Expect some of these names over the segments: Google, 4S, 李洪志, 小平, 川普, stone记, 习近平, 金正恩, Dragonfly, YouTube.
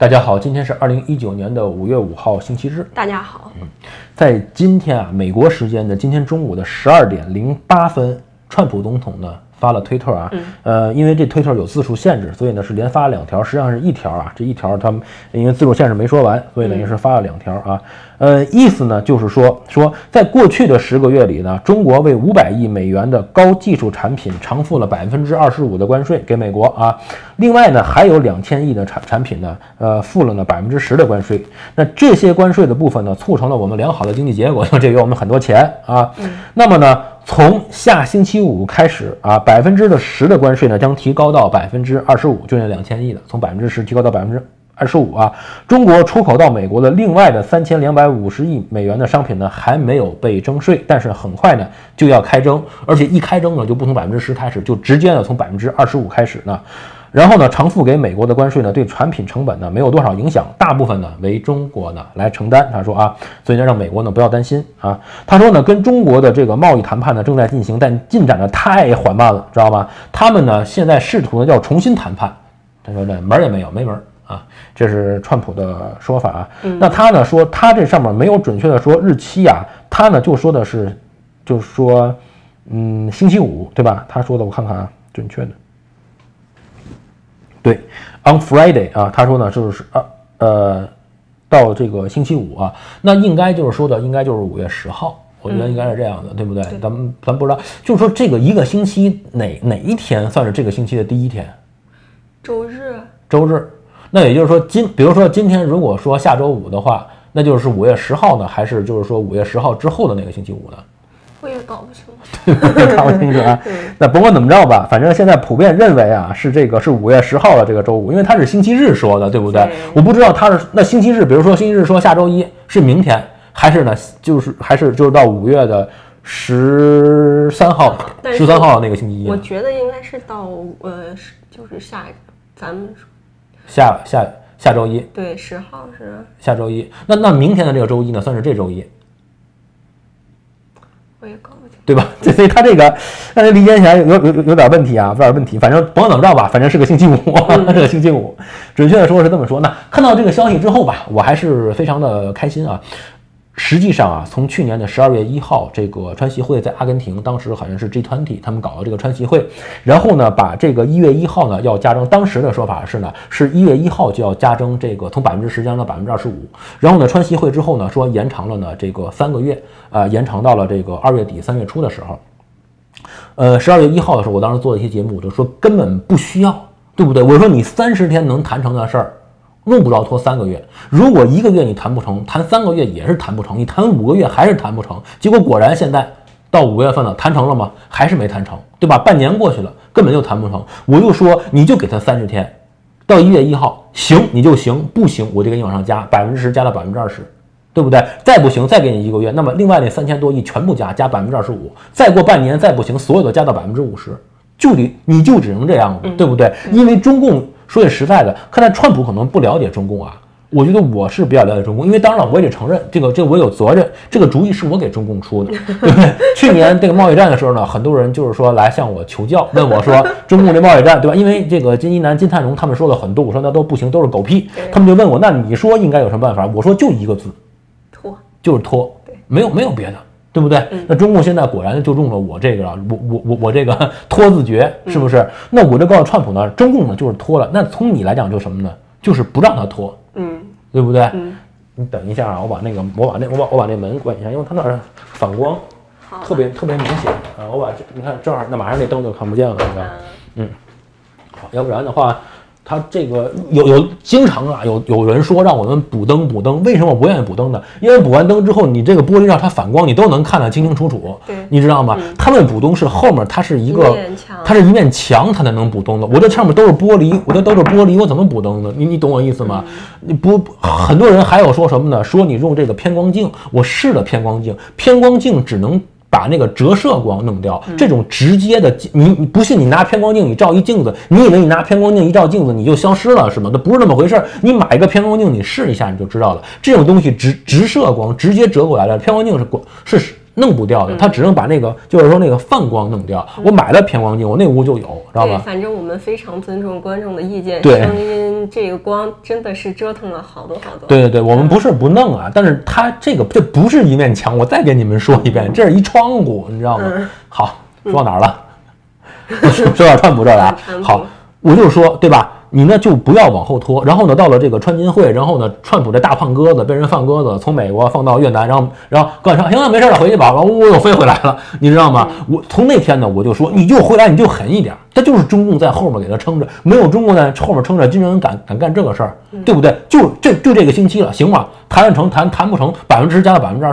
大家好，今天是2019年5月5号，星期日。大家好，在今天啊，美国时间的今天中午的12:08，川普总统呢发了推特啊，因为这推特有字数限制，所以呢是连发2条，实际上是1条啊。这1条他们因为字数限制没说完，所以呢也是发了2条啊。意思呢就是说，在过去的10个月里呢，中国为500亿美元的高技术产品偿付了25%的关税给美国啊。另外呢，还有2000亿的产品呢，付了呢10%的关税。那这些关税的部分呢，促成了我们良好的经济结果，这给我们很多钱啊。那么呢？从下星期五开始啊，10%的关税呢将提高到25%，就那2000亿的，从10%提高到25%啊。中国出口到美国的另外的3250亿美元的商品呢还没有被征税，但是很快呢就要开征，而且一开征呢就不从10%开始，就直接呢从25%开始呢。然后呢，偿付给美国的关税呢，对产品成本呢没有多少影响，大部分呢为中国呢来承担。他说啊，所以呢让美国呢不要担心啊。他说呢，跟中国的这个贸易谈判呢正在进行，但进展的太缓慢了，知道吗？他们呢现在试图呢要重新谈判，他说呢门儿也没有，没门儿啊。这是川普的说法啊。那他呢说他这上面没有准确的说日期啊，他呢就说的是，就是说星期五对吧？他说的我看看啊，准确的。对 ，on Friday 啊，他说呢，就是到这个星期五啊，那应该就是说的，应该就是5月10号，我觉得应该是这样的，对不对？咱不知道，就是说这个一个星期哪一天算是这个星期的第一天？周日。周日，那也就是说比如说今天如果说下周五的话，那就是5月10号呢，还是就是说5月10号之后的那个星期五呢？我也搞不清楚，搞不清楚啊。那甭管怎么着吧，反正现在普遍认为啊，是这个是5月10号的这个周五，因为它是星期日说的，对不对？我不知道它是那星期日，比如说星期日说下周一是明天，还是呢就是到5月13号，13号那个星期一。我觉得应该是到就是咱们说下周一。对，10号是下周一。那明天的这个周一呢，算是这周一。我也搞不清，对吧？所以他这个，但是理解起来有点问题啊，有点问题。反正甭管怎么着吧，反正是个星期五，是个星期五。准确的说是这么说。那看到这个消息之后吧，我还是非常的开心啊。实际上啊，从去年的12月1号，这个川习会在阿根廷，当时好像是 G20，他们搞了这个川习会，然后呢，把这个1月1号呢要加征，当时的说法是呢，是1月1号就要加征这个从10%加到25%，然后呢，川习会之后呢，说延长了呢这个3个月，延长到了这个2月底3月初的时候，12月1号的时候，我当时做了一些节目，我就说根本不需要，对不对？我说你30天能谈成的事儿。用不着拖3个月，如果1个月你谈不成，谈3个月也是谈不成，你谈5个月还是谈不成。结果果然现在到5月份了，谈成了吗？还是没谈成，对吧？半年过去了，根本就谈不成。我又说，你就给他30天，到1月1号行你就行，不行我就给你往上加10%，加到20%，对不对？再不行再给你1个月，那么另外那3000多亿全部加25%，再过半年再不行，所有的加到50%，你就只能这样，对不对？因为中共。说句实在的，看来川普可能不了解中共啊。我觉得我是比较了解中共，因为当然了，我也得承认，这我有责任，这个主意是我给中共出的，对不对？去年这个贸易战的时候呢，很多人就是说来向我求教，问我说中共这贸易战，对吧？因为这个金一南、金灿荣他们说了很多，我说那都不行，都是狗屁。他们就问我，那你说应该有什么办法？我说就1个字，拖，就是拖，没有别的。对不对？那中共现在果然就中了我这个了，我这个拖字诀，是不是？那我就告诉川普呢，中共呢就是拖了。那从你来讲就是什么呢？就是不让他拖，对不对？你等一下啊，我把那门关一下，因为它那儿反光，特别明显啊。我把你看正好，那马上那灯就看不见了，是吧？好，要不然的话。他这个有经常啊，有人说让我们补灯，为什么我不愿意补灯呢？因为补完灯之后，你这个玻璃让它反光，你都能看得清清楚楚，你知道吗？他们补灯是后面它是一面墙，它才能补灯的。我这上面都是玻璃，我怎么补灯呢？你懂我意思吗？你不，很多人还有说什么呢？说你用这个偏光镜，我试了偏光镜，只能。把那个折射光弄掉，这种直接的，你不信你拿偏光镜你照一镜子，你以为你拿偏光镜一照镜子你就消失了是吗？那不是那么回事儿。你买一个偏光镜你试一下你就知道了，这种东西直射光直接折过来了，偏光镜是弄不掉的，它只能把那个就是说那个泛光弄掉。我买了偏光镜，我那屋就有，知道吧？对，反正我们非常尊重观众的意见。对，声音这个光真的是折腾了好多好多。对对对，我们不是不弄啊，但是它这不是一面墙，我再给你们说一遍，这是一窗户，你知道吗？好，说到哪儿了？说到川普这儿了。好，我就说对吧？ 你呢就不要往后拖，然后呢，到了这个川金会，然后呢，川普这大胖鸽子被人放鸽子，从美国放到越南，然后高晓昌行了，没事了，回去吧，完呜又飞回来了，你知道吗？我从那天呢，我就说，你就回来，你就狠一点，这就是中共在后面给他撑着，没有中共在后面撑着，金正恩敢干这个事儿，对不对？就这个星期了，行吗？谈得成，谈不成，10%加到25%，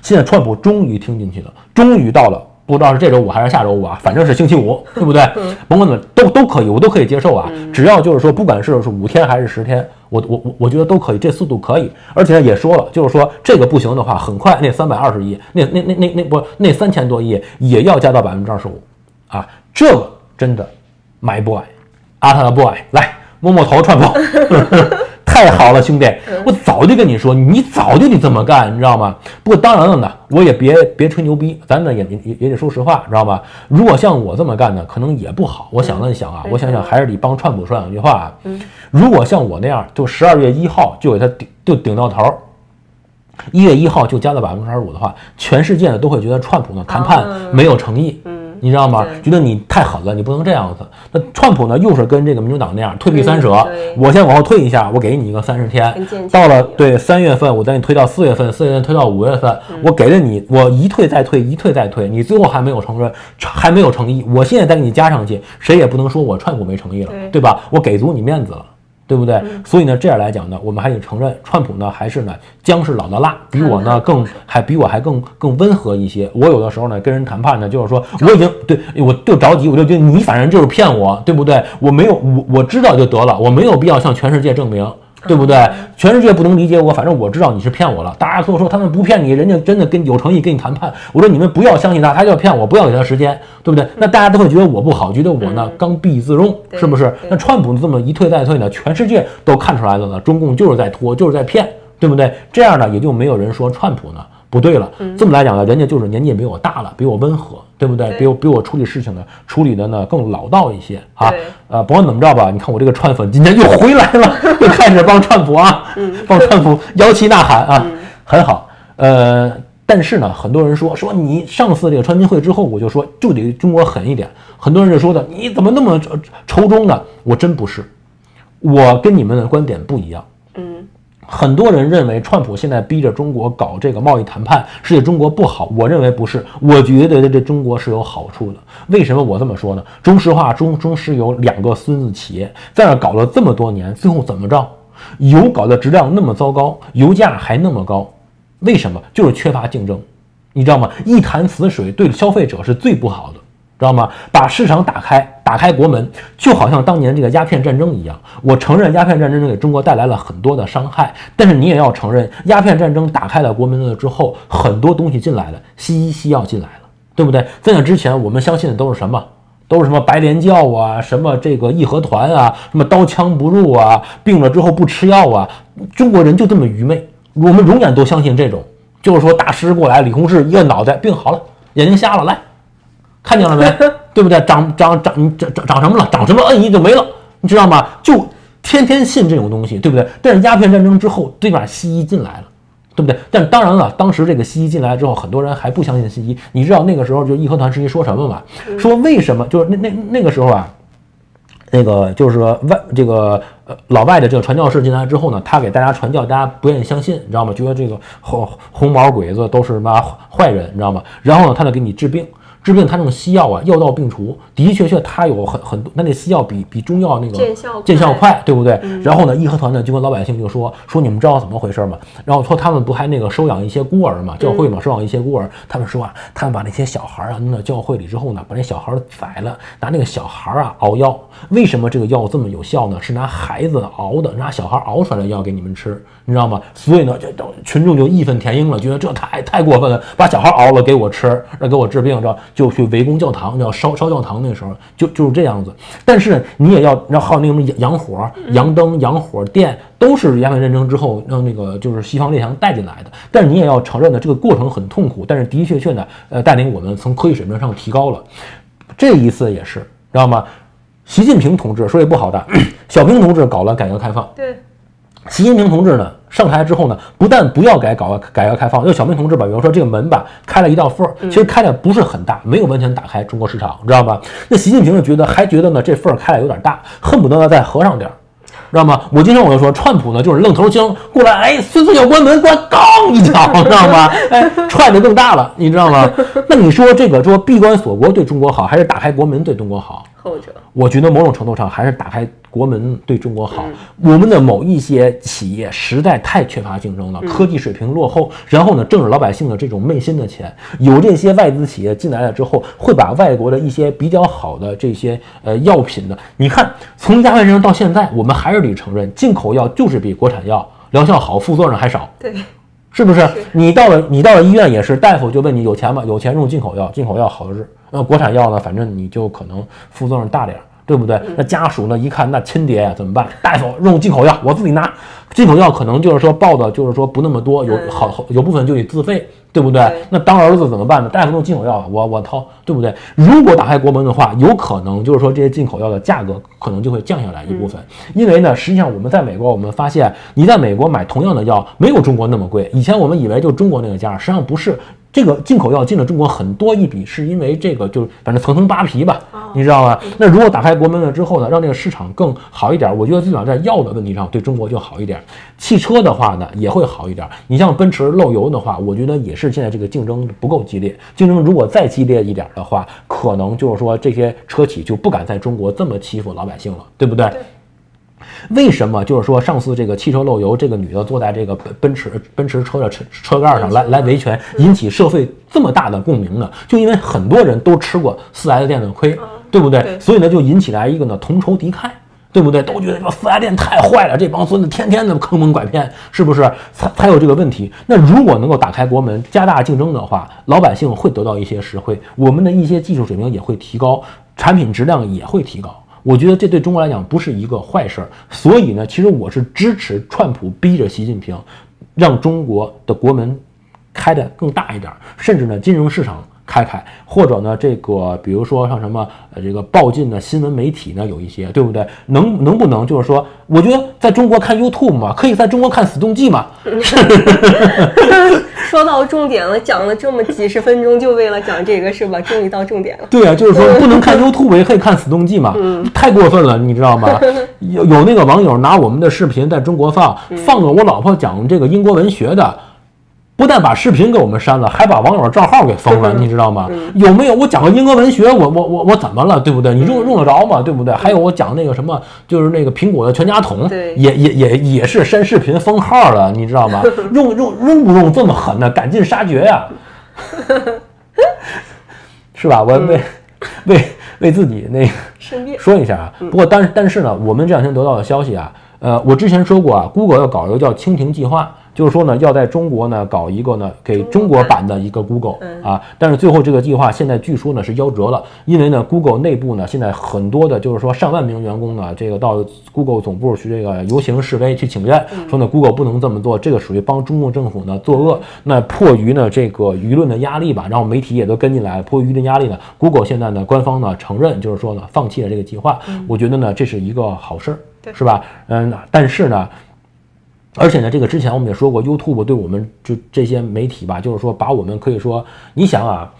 现在川普终于听进去了，终于到了。 不知道是这周五还是下周五啊，反正是星期五，对不对？甭管怎么都可以，我都可以接受啊。只要就是说，不管是5天还是10天，我觉得都可以，这速度可以。而且也说了，就是说这个不行的话，很快那320亿，那3000多亿也要加到25%啊。这个真的 ，my boy， 阿特的 boy， 来摸摸头，川普，太好了，兄弟，我早就跟你说，你早就得这么干，你知道吗？不过当然了呢。 我也别吹牛逼，咱呢也得说实话，知道吧？如果像我这么干呢，可能也不好。我想了想啊，我想想还是得帮川普说两句话啊。如果像我那样，就12月1号就给他顶到头，1月1号就加到25%的话，全世界呢都会觉得川普呢谈判没有诚意。你知道吗？觉得你太狠了，你不能这样子。那川普呢，又是跟这个民主党那样退避三舍。我先往后退一下，我给你一个30天。到了对3月份，我再给你推到4月份，4月份推到5月份，我给了你，我一退再退，一退再退，你最后还没有承认，还没有诚意。我现在再给你加上去，谁也不能说我川普没诚意了，对吧？我给足你面子了。 对不对？所以呢，这样来讲呢，我们还得承认，川普呢还是呢姜是老的辣，比我呢比我还更温和一些。我有的时候呢跟人谈判呢，就是说我已经对我就着急，我就觉得你反正就是骗我，对不对？我没有我知道就得了，我没有必要向全世界证明，对不对？全世界不能理解我，反正我知道你是骗我了。大家跟我说他们不骗你，人家真的跟有诚意跟你谈判。我说你们不要相信他，他就要骗我，不要给他时间，对不对？那大家都会觉得我不好，觉得我呢刚愎自用。 是不是？那川普这么一退再退呢，全世界都看出来了呢。中共就是在拖，就是在骗，对不对？这样呢，也就没有人说川普呢不对了。这么来讲呢，人家就是年纪也比我大了，比我温和，对不对？比我处理事情呢，处理的呢更老道一些啊。不管怎么着吧，你看我这个川粉今天又回来了，又开始帮川普啊，帮川普摇旗呐喊啊，很好。但是呢，很多人说你上次这个川金会之后，我就说就得中国狠一点。很多人就说的，你怎么那么仇中呢？我真不是，我跟你们的观点不一样。很多人认为川普现在逼着中国搞这个贸易谈判是对中国不好，我认为不是，我觉得对中国是有好处的。为什么我这么说呢？中石化、中石油2个孙子企业在那搞了这么多年，最后怎么着？油搞的质量那么糟糕，油价还那么高。 为什么？就是缺乏竞争，你知道吗？一潭死水对消费者是最不好的，知道吗？把市场打开，打开国门，就好像当年这个鸦片战争一样。我承认鸦片战争给中国带来了很多的伤害，但是你也要承认，鸦片战争打开了国门了之后，很多东西进来了，西医西药进来了，对不对？在那之前，我们相信的都是什么？ 都是什么白莲教啊，什么这个义和团啊，什么刀枪不入啊，病了之后不吃药啊，中国人就这么愚昧。 我们永远都相信这种，就是说大师过来，李洪志一个脑袋病好了，眼睛瞎了，来，看见了没？对不对？长什么了？长什么摁一就没了，你知道吗？就天天信这种东西，对不对？但是鸦片战争之后，对吧？西医进来了，对不对？但是当然了，当时这个西医进来之后，很多人还不相信西医。你知道那个时候就义和团时期说什么吗？说为什么就是那个时候啊。 那个就是这个老外的这个传教士进来之后呢，他给大家传教，大家不愿意相信，你知道吗？觉得这个红毛鬼子都是什么坏人，你知道吗？然后呢，他就给你治病，治病他那种西药啊，药到病除，的确确他有很多，那西药比中药那个见效快，对不对？然后呢，义和团呢就跟老百姓就说你们知道怎么回事吗？然后说他们不还那个收养一些孤儿嘛，教会嘛收养一些孤儿，他们说啊，他们把那些小孩啊弄到教会里之后呢，把那小孩宰了，拿那个小孩啊熬药。 为什么这个药这么有效呢？是拿孩子熬的，拿小孩熬出来的药给你们吃，你知道吗？所以呢，这群众就义愤填膺了，觉得这太过分了，把小孩熬了给我吃，那给我治病，这就去围攻教堂，要烧教堂。那时候就是这样子。但是你也要靠那什么洋火、洋灯、洋火电，都是鸦片战争之后让那个就是西方列强带进来的。但是你也要承认的，这个过程很痛苦，但是的确确呢，带领我们从科技水平上提高了。这一次也是，知道吗？习近平同志说也不好的，小平同志搞了改革开放。对。习近平同志呢上台之后呢，不但不要改革开放，因为小平同志比如说这个门吧开了一道缝，其实开的不是很大，没有完全打开中国市场，知道吧？那习近平还觉得呢这缝开的有点大，恨不得再合上点，知道吗？我经常就说，川普呢就是愣头青过来，哎，孙子要关门，关咣一脚，知道吗？哎，踹得更大了，你知道吗？那你说这个说闭关锁国对中国好，还是打开国门对中国好？后者，我觉得某种程度上还是打开国门对中国好。我们的某一些企业实在太缺乏竞争了，科技水平落后，然后呢挣着老百姓的这种昧心的钱，有这些外资企业进来了之后，会把外国的一些比较好的这些药品的，你看从鸦片战争到现在，我们还是得承认，进口药就是比国产药疗效好，副作用还少。对。是不是你到了医院也是，大夫就问你有钱吗？有钱用进口药，进口药好的是。那国产药呢？反正你就可能副作用大点，对不对？那家属呢一看，那亲爹呀怎么办？大夫用进口药，我自己拿。进口药可能就是说报的就是说不那么多，有部分就得自费，对不对？那当儿子怎么办呢？大夫用进口药，我掏，对不对？如果打开国门的话，有可能就是说这些进口药的价格可能就会降下来一部分，因为呢，实际上我们在美国，我们发现你在美国买同样的药没有中国那么贵。以前我们以为就中国那个价，实际上不是。这个进口药进了中国很多一笔，是因为这个就是反正层层扒皮吧，你知道吗？那如果打开国门了之后呢，让这个市场更好一点，我觉得至少在药的问题上对中国就好一点。汽车的话呢也会好一点。你像奔驰漏油的话，我觉得也是现在这个竞争不够激烈，竞争如果再激烈一点的话，可能就是说这些车企就不敢在中国这么欺负老百姓了，对不对？对，为什么就是说上次这个汽车漏油，这个女的坐在这个奔驰车的车盖上来维权，引起社会这么大的共鸣呢？就因为很多人都吃过 4S 店的亏，对不对？所以呢就引起来一个呢同仇敌忾，对不对？都觉得这 4S 店太坏了，这帮孙子天天的坑蒙拐骗，是不是才有这个问题？那如果能够打开国门，加大竞争的话，老百姓会得到一些实惠，我们的一些技术水平也会提高，产品质量也会提高。我觉得这对中国来讲不是一个坏事儿，所以呢，其实我是支持川普逼着习近平，让中国的国门开得更大一点，甚至呢，金融市场开，或者呢，这个比如说像什么这个报禁的新闻媒体呢，有一些，对不对？能不能就是说，我觉得在中国看 YouTube 嘛，可以在中国看死动记嘛。说到重点了，讲了这么几十分钟，就为了讲这个是吧？终于到重点了。对啊，就是说不能看 YouTube 也可以看死动记嘛，太过分了，你知道吗？有那个网友拿我们的视频在中国放了我老婆讲这个英国文学的。不但把视频给我们删了，还把网友的账号给封了，你知道吗？有没有我讲个英国文学，我怎么了，对不对？你用得着吗？对不对？还有我讲那个什么，就是那个苹果的全家桶，也是删视频封号了，你知道吗？用不用这么狠呢？赶尽杀绝呀，是吧？我为自己那个说一下啊。不过但是呢，我们这两天得到的消息啊，我之前说过啊 ，Google 要搞一个叫蜻蜓计划。就是说呢，要在中国呢搞一个呢给中国版的一个 Google 啊，但是最后这个计划现在据说呢是夭折了，因为呢 Google 内部呢现在很多的就是说上万名员工呢，这个到 Google 总部去这个游行示威去请愿，说呢 Google 不能这么做，这个属于帮中共政府呢作恶。那迫于呢这个舆论的压力吧，然后媒体也都跟进来，迫于舆论压力呢 ，Google 现在呢官方呢承认就是说呢放弃了这个计划，我觉得呢这是一个好事，是吧？但是呢。而且呢，这个之前我们也说过 ，YouTube 对我们就这些媒体吧，就是说把我们可以说，你想啊，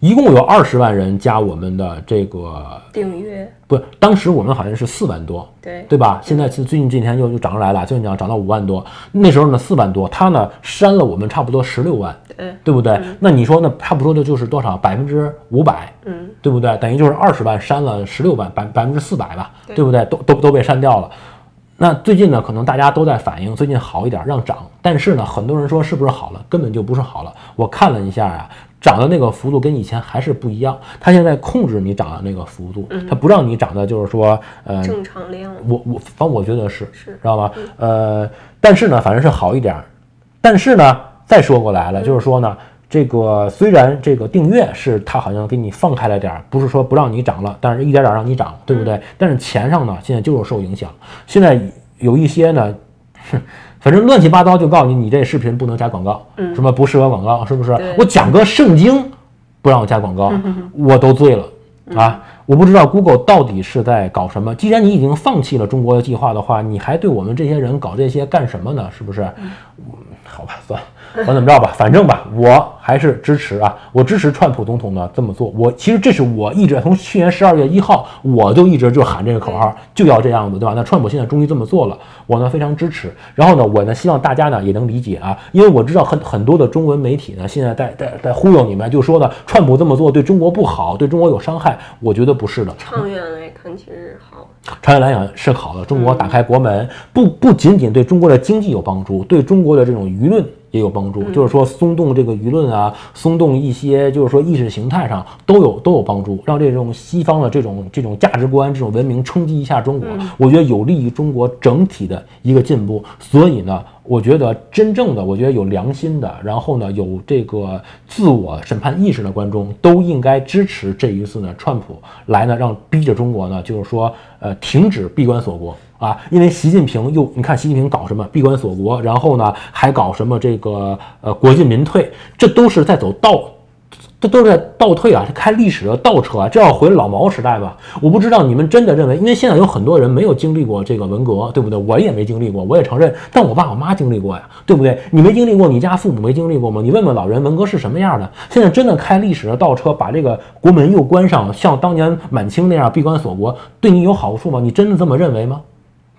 一共有20万人加我们的这个订阅，不，当时我们好像是4万多，对吧？现在最近这几天又涨上来了，最近涨到5万多，那时候呢4万多，他呢删了我们差不多16万，对不对？那你说呢，差不多的就是多少500%，对不对？等于就是20万删了16万，400%吧，对不对？都被删掉了。那最近呢，可能大家都在反映最近好一点，让涨。但是呢，很多人说是不是好了？根本就不是好了。我看了一下啊，涨的那个幅度跟以前还是不一样。它现在控制你涨的那个幅度，它不让你涨的，就是说正常量。我觉得是，知道吗？但是呢，反正是好一点。但是呢，再说过来了，就是说呢，这个虽然这个订阅是它好像给你放开了点，不是说不让你涨了，但是一点点让你涨，对不对？但是钱上呢，现在就是受影响。现在有一些呢，反正乱七八糟就告诉你，你这视频不能加广告，什么不适合广告，是不是？我讲个圣经不让我加广告，我都醉了啊！我不知道 Google 到底是在搞什么。既然你已经放弃了中国的计划的话，你还对我们这些人搞这些干什么呢？是不是？好吧，算了。我怎么着吧，反正吧，我还是支持啊，我支持川普总统呢这么做。我其实这是我一直从去年12月1号我就一直就喊这个口号，就要这样子，对吧？那川普现在终于这么做了，我呢非常支持。然后呢，我呢希望大家呢也能理解啊，因为我知道很多的中文媒体呢现在在忽悠你们，就说呢川普这么做对中国不好，对中国有伤害。我觉得不是的，长远来看其实好。长远来讲是好的，中国打开国门，不仅仅对中国的经济有帮助，对中国的这种舆论也有帮助，就是说松动这个舆论啊，松动一些就是说意识形态上都有帮助，让这种西方的这种价值观、这种文明冲击一下中国，我觉得有利于中国整体的一个进步。所以呢，我觉得真正的，我觉得有良心的，然后呢有这个自我审判意识的观众，都应该支持这一次呢，川普来呢让逼着中国呢，就是说停止闭关锁国。啊，因为习近平又，你看习近平搞什么闭关锁国，然后呢还搞什么这个国进民退，这都是在走倒，这都是在倒退啊，开历史的倒车啊，这要回老毛时代吧？我不知道你们真的认为，因为现在有很多人没有经历过这个文革，对不对？我也没经历过，我也承认，但我爸我妈经历过呀，对不对？你没经历过，你家父母没经历过吗？你问问老人，文革是什么样的？现在真的开历史的倒车，把这个国门又关上，像当年满清那样闭关锁国，对你有好处吗？你真的这么认为吗？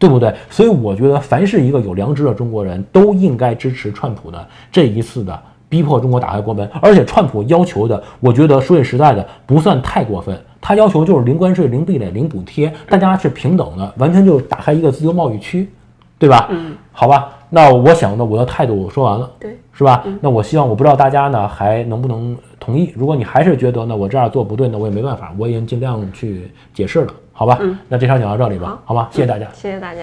对不对？所以我觉得，凡是一个有良知的中国人都应该支持川普的这一次的逼迫中国打开国门。而且川普要求的，我觉得说句实在的，不算太过分。他要求就是零关税、零壁垒、零补贴，大家是平等的，完全就打开一个自由贸易区，对吧？好吧。那我想呢，我的态度我说完了，对，是吧？那我希望，我不知道大家呢还能不能同意。如果你还是觉得呢我这样做不对呢，我也没办法，我已经尽量去解释了。好吧，那这条讲到这里吧，好吧，谢谢大家，谢谢大家。